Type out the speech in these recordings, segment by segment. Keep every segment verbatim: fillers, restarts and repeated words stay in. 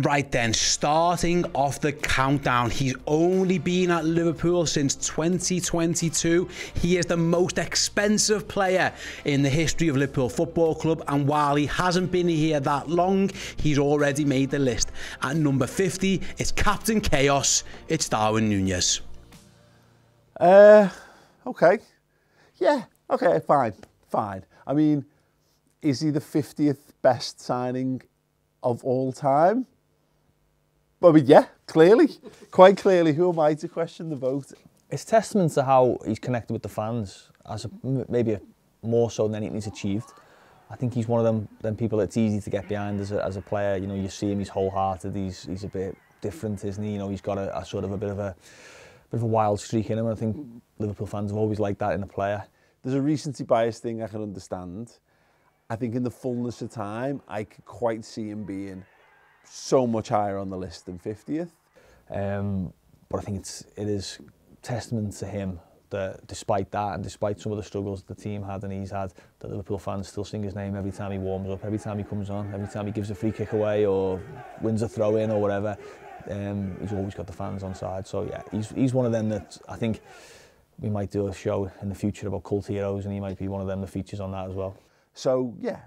Right then, starting off the countdown, he's only been at Liverpool since twenty twenty-two. He is the most expensive player in the history of Liverpool Football Club, and while he hasn't been here that long, he's already made the list. At number fifty, it's Captain Chaos, it's Darwin Nunez. Uh, okay. Yeah, okay, fine, fine. I mean, is he the fiftieth best signing of all time? I mean, yeah, clearly, quite clearly. Who am I to question the vote? It's testament to how he's connected with the fans, as a, maybe a, more so than anything he's achieved. I think he's one of them them people that's easy to get behind as a, as a player. You know, you see him, he's wholehearted. He's he's a bit different, isn't he? You know, he's got a, a sort of a bit of a bit of a wild streak in him. And I think Liverpool fans have always liked that in a player. There's a recency bias thing I can understand. I think in the fullness of time, I could quite see him being so much higher on the list than fiftieth. Um, but I think it's, it is testament to him that despite that and despite some of the struggles the team had and he's had, that Liverpool fans still sing his name every time he warms up, every time he comes on, every time he gives a free kick away or wins a throw in or whatever. Um, he's always got the fans on side. So yeah, he's, he's one of them that I think we might do a show in the future about cult heroes, and he might be one of them that features on that as well. So yeah,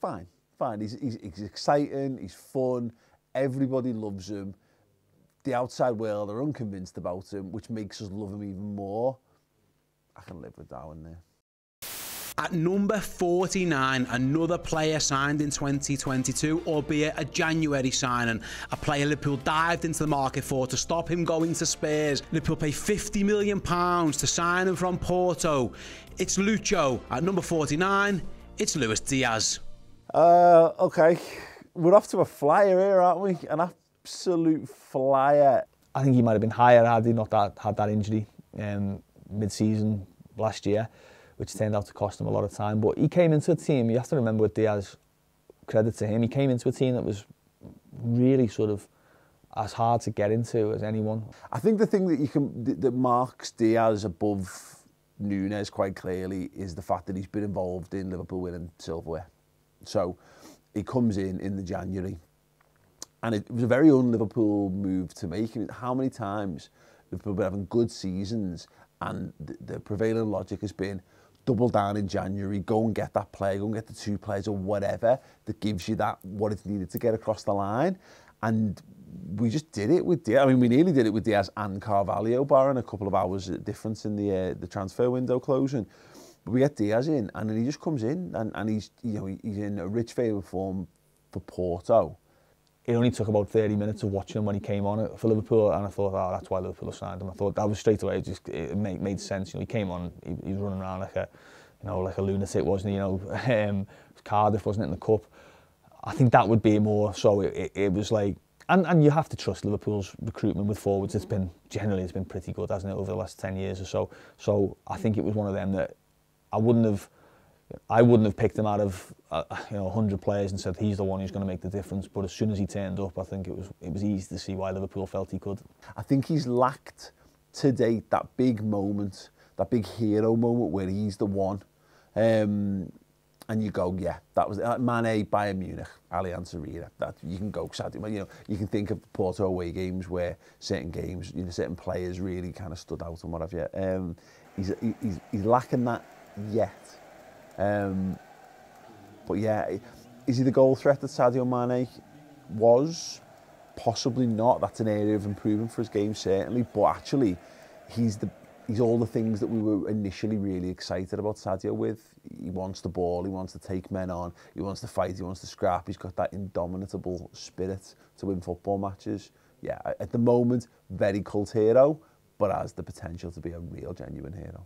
fine, fine. He's, he's, he's exciting, he's fun, everybody loves him. The outside world are unconvinced about him, which makes us love him even more. I can live with Darwin there. At number forty-nine, another player signed in twenty twenty-two, albeit a January signing. A player Liverpool dived into the market for to stop him going to Spurs. Liverpool paid fifty million pounds to sign him from Porto. It's Lucho. At number forty-nine, it's Luis Diaz. Uh, okay. We're off to a flyer here, aren't we? An absolute flyer. I think he might have been higher had he not that, had that injury um, mid-season last year, which turned out to cost him a lot of time. But he came into a team, you have to remember with Diaz, credit to him, he came into a team that was really sort of as hard to get into as anyone. I think the thing that you can that marks Diaz above Nunez quite clearly is the fact that he's been involved in Liverpool winning silverware. So he comes in in the January, and it was a very un-Liverpool move to make. How many times Liverpool have been having good seasons and the, the prevailing logic has been, double down in January, go and get that player, go and get the two players or whatever that gives you that, what it's needed to get across the line. And we just did it with Diaz. I mean, we nearly did it with Diaz and Carvalho, barring a couple of hours difference in the uh, the transfer window closing. But we get Diaz in, and then he just comes in, and, and he's, you know, he's in a rich favour form for Porto. It only took about thirty minutes of watching him when he came on for Liverpool, and I thought, oh, that's why Liverpool have signed him. I thought that was straight away, it just it made, made sense. You know, he came on, he, he was running around like a, you know, like a lunatic, wasn't he? You know, um, Cardiff, wasn't it, in the cup? I think that would be more so. It, it, it was like, and and you have to trust Liverpool's recruitment with forwards. It's been generally it's been pretty good, hasn't it, over the last ten years or so. So I think it was one of them that I wouldn't have. I wouldn't have picked him out of uh, you know, a hundred players and said he's the one who's going to make the difference, but as soon as he turned up, I think it was it was easy to see why Liverpool felt he could. I think he's lacked to date that big moment, that big hero moment where he's the one, um, and you go, yeah, that was uh, Mane, Bayern Munich, Allianz Arena. That you can go, sadly, you know, you can think of Porto away games where certain games, you know, certain players really kind of stood out and what have you. Um, he's, he's he's lacking that yet. Um, but yeah, is he the goal threat that Sadio Mane was? Possibly not. That's an area of improvement for his game, certainly. But actually, he's the he's all the things that we were initially really excited about Sadio with. He wants the ball, he wants to take men on, he wants to fight, he wants to scrap. He's got that indomitable spirit to win football matches. Yeah, at the moment, very cult hero, but has the potential to be a real, genuine hero.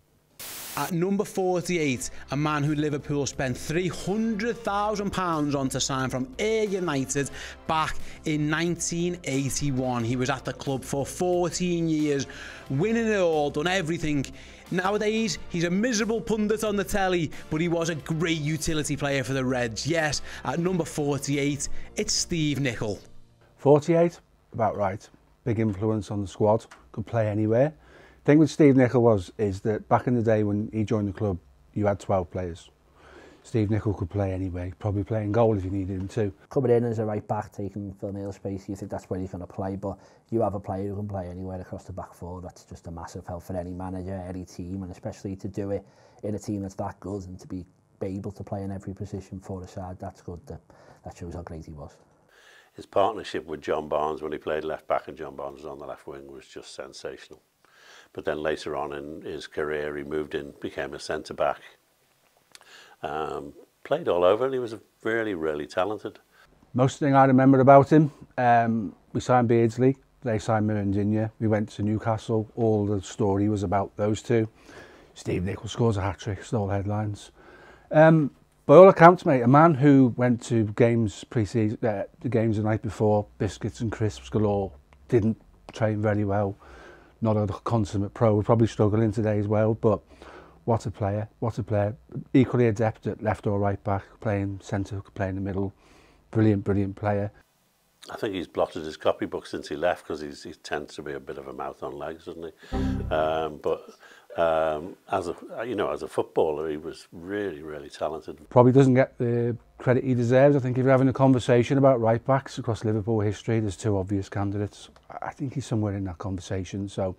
At number forty-eight, a man who Liverpool spent three hundred thousand pounds on to sign from Ayr United back in nineteen eighty-one. He was at the club for fourteen years, winning it all, done everything. Nowadays, he's a miserable pundit on the telly, but he was a great utility player for the Reds. Yes, at number forty-eight, it's Steve Nicol. forty-eight, about right. Big influence on the squad, could play anywhere. The thing with Steve Nicol was is that back in the day when he joined the club, you had twelve players. Steve Nicol could play anyway, probably playing goal if you needed him to. Coming in as a right back, taking Firmino's space, you think that's where he's going to play, but you have a player who can play anywhere across the back four. That's just a massive help for any manager, any team, and especially to do it in a team that's that good and to be able to play in every position for a side. That's good. That, that shows how great he was. His partnership with John Barnes when he played left back and John Barnes was on the left wing was just sensational. But then later on in his career, he moved in, became a centre back. Um, played all over, and he was really, really talented. Most thing I remember about him, um, we signed Beardsley, they signed Mourinho, we went to Newcastle, all the story was about those two. Steve Nicol scores a hat-trick, stole headlines. Um, by all accounts, mate, a man who went to games pre-season, uh, the games the night before, biscuits and crisps galore, didn't train very well, not a consummate pro, would probably struggle in today as well, but what a player, what a player. Equally adept at left or right back, playing centre, playing the middle. Brilliant, brilliant player. I think he's blotted his copybook since he left because he tends to be a bit of a mouth on legs, doesn't he? Um, but um, as a, you know, as a footballer, he was really, really talented. Probably doesn't get the credit he deserves. I think if you're having a conversation about right backs across Liverpool history, there's two obvious candidates. I think he's somewhere in that conversation, so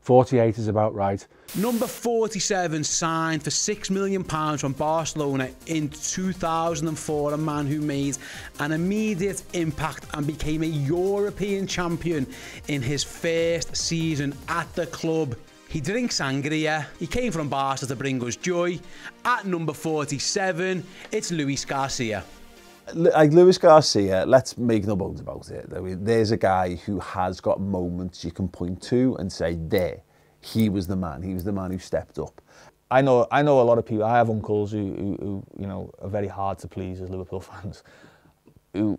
forty-eight is about right. Number forty-seven signed for six million pounds from Barcelona in two thousand four, a man who made an immediate impact and became a European champion in his first season at the club. He drinks sangria, he came from Barca to bring us joy. At number forty-seven, it's Luis Garcia. Like Luis Garcia, let's make no bones about it. There's a guy who has got moments you can point to and say, there, he was the man. He was the man who stepped up. I know, I know a lot of people. I have uncles who, who, who you know, are very hard to please as Liverpool fans, who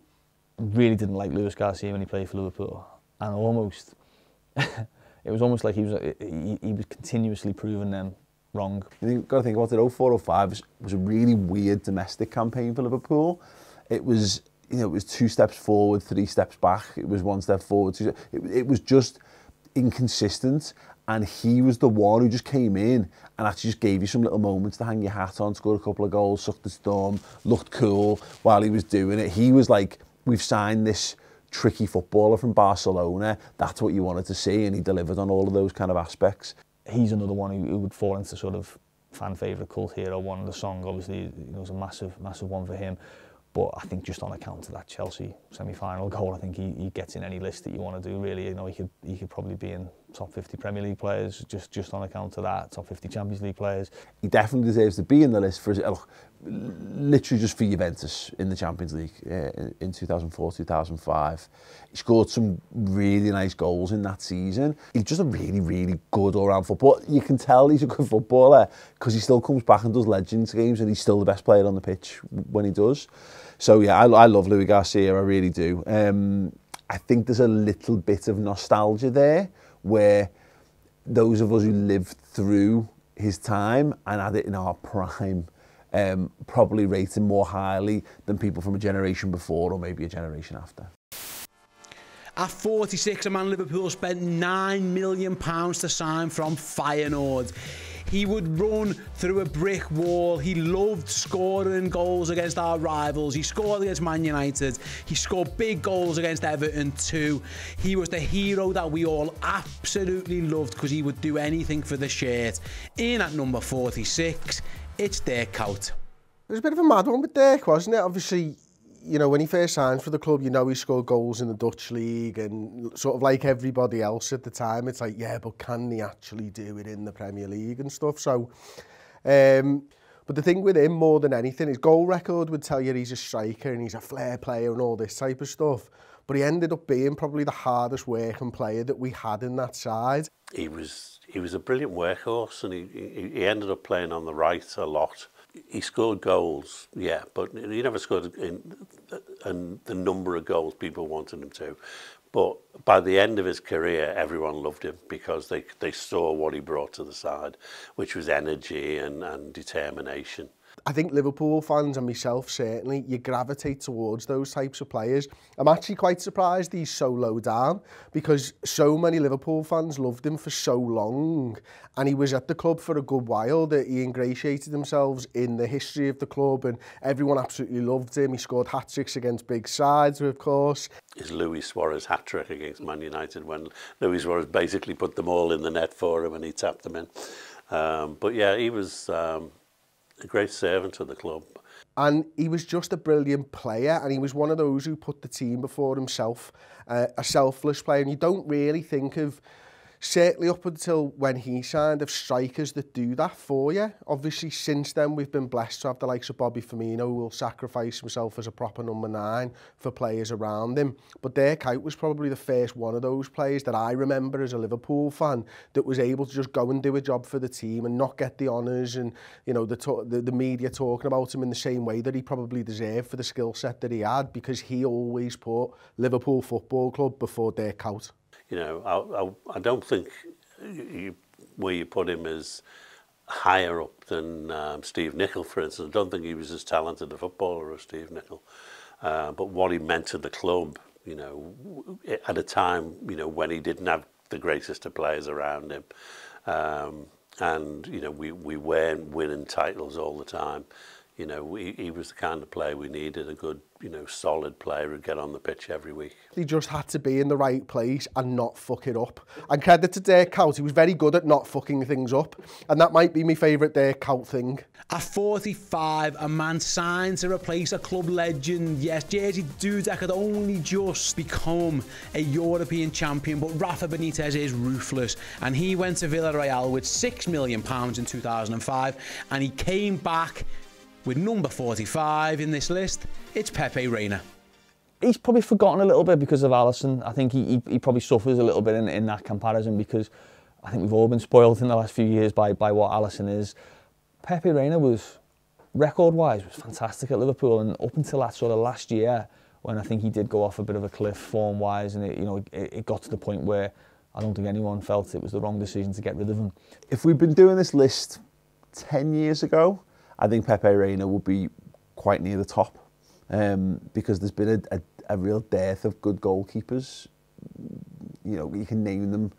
really didn't like Luis Garcia when he played for Liverpool, and almost, it was almost like he was, he, he was continuously proving them wrong. You've got to think about it. oh four oh five was, was a really weird domestic campaign for Liverpool. It was, you know, it was two steps forward, three steps back. It was one step forward. Two, it, it was just inconsistent, and he was the one who just came in and actually just gave you some little moments to hang your hat on, scored a couple of goals, sucked the storm, looked cool while he was doing it. He was like, we've signed this tricky footballer from Barcelona. That's what you wanted to see, and he delivered on all of those kind of aspects. He's another one who, who would fall into sort of fan favourite, cult hero, one of the song. Obviously, you know, it was a massive, massive one for him. But I think just on account of that Chelsea semi-final goal, I think he, he gets in any list that you want to do, really. You know, he could, he could probably be in top fifty Premier League players, just, just on account of that, top fifty Champions League players. He definitely deserves to be in the list, for look, literally just for Juventus in the Champions League uh, in two thousand four, two thousand five. He scored some really nice goals in that season. He's just a really, really good all-round footballer. You can tell he's a good footballer because he still comes back and does Legends games, and he's still the best player on the pitch when he does. So yeah, I, I love Luis Garcia, I really do. Um, I think there's a little bit of nostalgia there, where those of us who lived through his time and had it in our prime um, probably rate him more highly than people from a generation before or maybe a generation after. At forty-six, a man Liverpool spent nine million pounds to sign from Feyenoord. He would run through a brick wall. He loved scoring goals against our rivals. He scored against Man United. He scored big goals against Everton too. He was the hero that we all absolutely loved because he would do anything for the shirt. In at number forty-six, it's Dirk Kuyt. It was a bit of a mad one with Dirk, wasn't it? Obviously, you know, when he first signed for the club, you know, he scored goals in the Dutch league, and sort of like everybody else at the time, it's like, yeah, but can he actually do it in the Premier League and stuff? So, um, but the thing with him more than anything, his goal record would tell you he's a striker and he's a flair player and all this type of stuff. But he ended up being probably the hardest working player that we had in that side. He was, he was a brilliant workhorse, and he, he, he ended up playing on the right a lot. He scored goals, yeah, but he never scored in, in the number of goals people wanted him to. But by the end of his career, everyone loved him because they, they saw what he brought to the side, which was energy and, and determination. I think Liverpool fans and myself certainly, you gravitate towards those types of players. I'm actually quite surprised he's so low down, because so many Liverpool fans loved him for so long, and he was at the club for a good while, that he ingratiated themselves in the history of the club and everyone absolutely loved him. He scored hat-tricks against big sides, of course. His Luis Suarez hat-trick against Man United, when Luis Suarez basically put them all in the net for him and he tapped them in. Um, but yeah, he was um, a great servant to the club. And he was just a brilliant player, and he was one of those who put the team before himself, uh, a selfless player. And you don't really think of, certainly up until when he signed, of strikers that do that for you. Obviously, since then, we've been blessed to have the likes of Bobby Firmino, who will sacrifice himself as a proper number nine for players around him. But Dirk Kuyt was probably the first one of those players that I remember as a Liverpool fan that was able to just go and do a job for the team and not get the honours and, you know, the, the, the media talking about him in the same way that he probably deserved for the skill set that he had, because he always put Liverpool Football Club before Dirk Kuyt. You know, I, I, I don't think you, where you put him is higher up than um, Steve Nicol, for instance. I don't think he was as talented a footballer as Steve Nicol. Uh, but what he meant to the club, you know, at a time, you know, when he didn't have the greatest of players around him. Um, and, you know, we, we weren't winning titles all the time. You know, we, he was the kind of player we needed, a good, you know, solid player who'd get on the pitch every week. He just had to be in the right place and not fuck it up. And credit to Dirk Kuyt, he was very good at not fucking things up. And that might be my favourite Dirk Kuyt thing. At forty-five, a man signed to replace a club legend. Yes, Jerzy Dudek had only just become a European champion, but Rafa Benitez is ruthless. And he went to Villarreal with six million pounds in two thousand five, and he came back with number forty-five in this list. It's Pepe Reina. He's probably forgotten a little bit because of Alisson. I think he, he, he probably suffers a little bit in, in that comparison, because I think we've all been spoiled in the last few years by, by what Alisson is. Pepe Reina was, record-wise, was fantastic at Liverpool, and up until that sort of last year, when I think he did go off a bit of a cliff form-wise, and it, you know, it, it got to the point where I don't think anyone felt it was the wrong decision to get rid of him. If we'd been doing this list ten years ago, I think Pepe Reina would be quite near the top, um, because there's been a, a, a real dearth of good goalkeepers. You know, you can name them.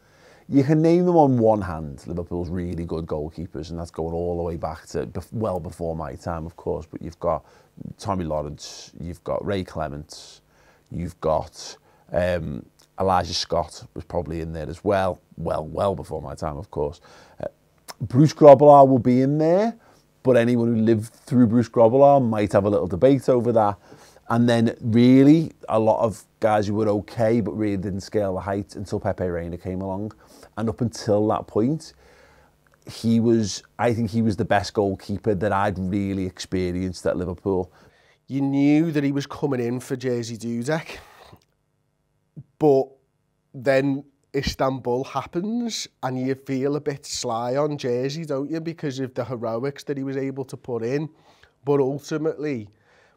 You can name them on one hand, Liverpool's really good goalkeepers, and that's going all the way back to bef well before my time, of course. But you've got Tommy Lawrence, you've got Ray Clements, you've got um, Elijah Scott was probably in there as well, well, well before my time, of course. Uh, Bruce Grobbelaar will be in there. But anyone who lived through Bruce Grobbelaar might have a little debate over that. And then really, a lot of guys who were okay, but really didn't scale the height until Pepe Reina came along. And up until that point, he was, I think he was the best goalkeeper that I'd really experienced at Liverpool. You knew that he was coming in for Jerzy Dudek, but then Istanbul happens and you feel a bit sly on Jerzy, don't you, because of the heroics that he was able to put in. But ultimately,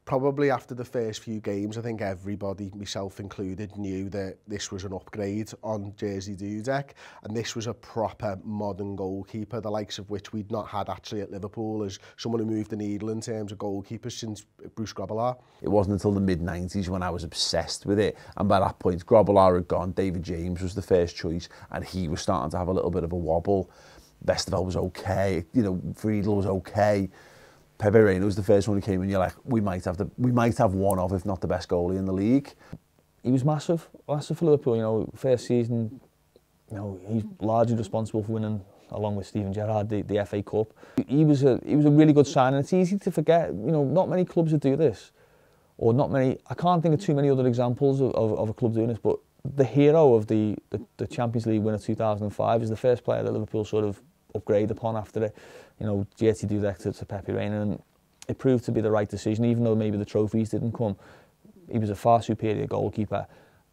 probably after the first few games, I think everybody, myself included, knew that this was an upgrade on Jerzy Dudek, and this was a proper modern goalkeeper, the likes of which we'd not had actually at Liverpool, as someone who moved the needle in terms of goalkeepers since Bruce Grobbelaar. It wasn't until the mid nineties when I was obsessed with it, and by that point Grobbelaar had gone, David James was the first choice, and he was starting to have a little bit of a wobble. Vesterveld was okay, you know, Friedel was okay. Pepe Reina was the first one who came in, you're like, we might have the, we might have one of, if not the best goalie in the league. He was massive, massive for Liverpool. You know, first season, you know, he's largely responsible for winning, along with Steven Gerrard, the, the F A Cup. He was a, he was a really good signing. It's easy to forget. You know, not many clubs would do this, or not many. I can't think of too many other examples of, of, of a club doing this. But the hero of the, the the Champions League winner two thousand five is the first player that Liverpool sort of upgrade upon after it, you know, Jerzy Dudek to, to Pepe Reina, and it proved to be the right decision, even though maybe the trophies didn't come. He was a far superior goalkeeper,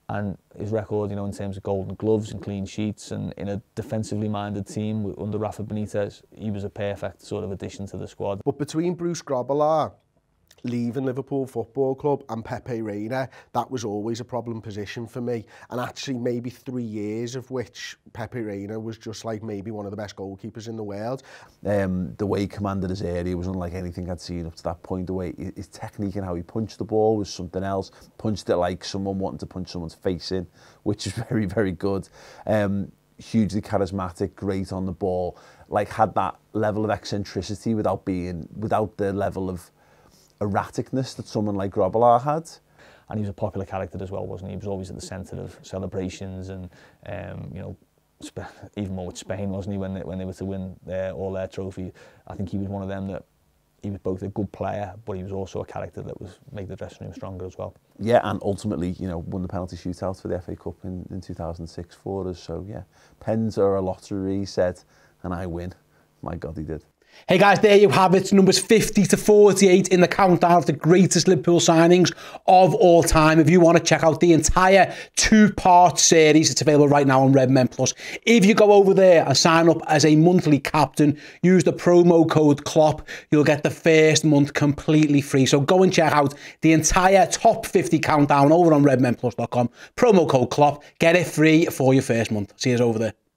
and his record, you know, in terms of golden gloves and clean sheets, and in a defensively minded team under Rafa Benitez, he was a perfect sort of addition to the squad. But between Bruce Grobbelaar leaving Liverpool Football Club and Pepe Reina, that was always a problem position for me. And actually maybe three years of which Pepe Reina was just like maybe one of the best goalkeepers in the world. Um, the way he commanded his area was unlike anything I'd seen up to that point. The way his technique and how he punched the ball was something else. Punched it like someone wanting to punch someone's face in, which is very, very good. Um, hugely charismatic, great on the ball. Like had that level of eccentricity without being, without the level of erraticness that someone like Grobbelaar had. And he was a popular character as well, wasn't he? He was always at the centre of celebrations and, um, you know, even more with Spain, wasn't he, when they, when they were to win their, all their trophies. I think he was one of them that he was both a good player, but he was also a character that was made the dressing room stronger as well. Yeah, and ultimately, you know, won the penalty shootout for the F A Cup in, in two thousand six for us. So, yeah, pens are a lottery, he said, and I win. My God, he did. Hey guys, there you have it, numbers fifty to forty-eight in the countdown of the greatest Liverpool signings of all time. If you want to check out the entire two-part series, it's available right now on Redmen Plus. If you go over there and sign up as a monthly captain, use the promo code CLOP, you'll get the first month completely free. So go and check out the entire top fifty countdown over on redmen plus dot com, promo code CLOP, get it free for your first month. See us over there.